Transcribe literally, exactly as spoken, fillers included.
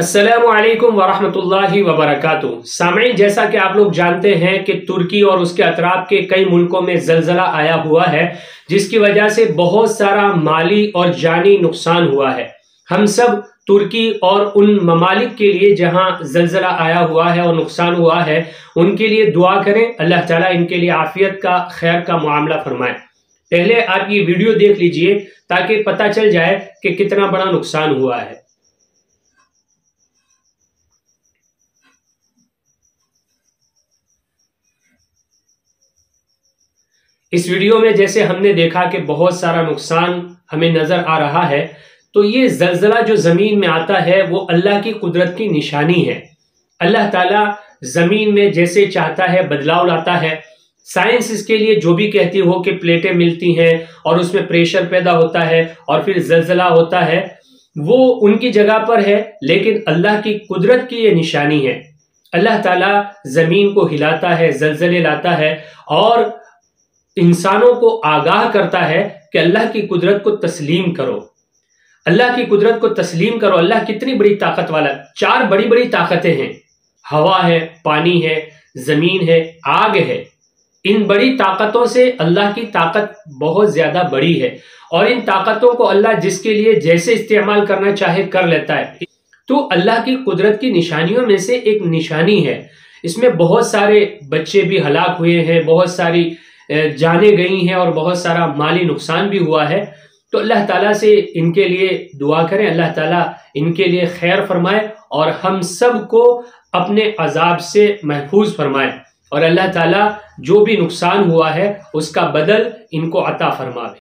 अस्सलामुअलैकुम वरहमतुल्लाहि वबरकातुहू। सामईन, जैसा कि आप लोग जानते हैं कि तुर्की और उसके अतराब के कई मुल्कों में ज़लज़ला आया हुआ है, जिसकी वजह से बहुत सारा माली और जानी नुकसान हुआ है। हम सब तुर्की और उन ममालिक के लिए जहां ज़लज़ला आया हुआ है और नुकसान हुआ है, उनके लिए दुआ करें। अल्लाह ताला इनके लिए आफियत का, खैर का मामला फरमाए। पहले आप ये वीडियो देख लीजिए ताकि पता चल जाए कि कितना बड़ा नुकसान हुआ है। इस वीडियो में जैसे हमने देखा कि बहुत सारा नुकसान हमें नजर आ रहा है, तो ये ज़लज़ला जो ज़मीन में आता है वो अल्लाह की कुदरत की निशानी है। अल्लाह ताला ज़मीन में जैसे चाहता है बदलाव लाता है। साइंस इसके लिए जो भी कहती हो कि प्लेटें मिलती हैं और उसमें प्रेशर पैदा होता है और फिर ज़लज़ला होता है, वो उनकी जगह पर है, लेकिन अल्लाह की कुदरत की ये निशानी है। अल्लाह ताला ज़मीन को हिलाता है, ज़लज़ले लाता है और इंसानों को आगाह करता है कि अल्लाह की कुदरत को तस्लीम करो, अल्लाह की कुदरत को तस्लीम करो। अल्लाह कितनी बड़ी ताकत वाला। चार बड़ी बड़ी ताकतें हैं, हवा है, पानी है, जमीन है, आग है। इन बड़ी ताकतों से अल्लाह की ताकत बहुत ज्यादा बड़ी है और इन ताकतों को अल्लाह जिसके लिए जैसे इस्तेमाल करना चाहे कर लेता है। तो अल्लाह की कुदरत की निशानियों में से एक निशानी है। इसमें बहुत सारे बच्चे भी हलाक हुए हैं, बहुत सारी जाने गई हैं और बहुत सारा माली नुकसान भी हुआ है। तो अल्लाह ताला से इनके लिए दुआ करें, अल्लाह ताला इनके लिए खैर फरमाए और हम सब को अपने अजाब से महफूज फरमाए और अल्लाह ताला जो भी नुकसान हुआ है उसका बदल इनको अता फरमाए।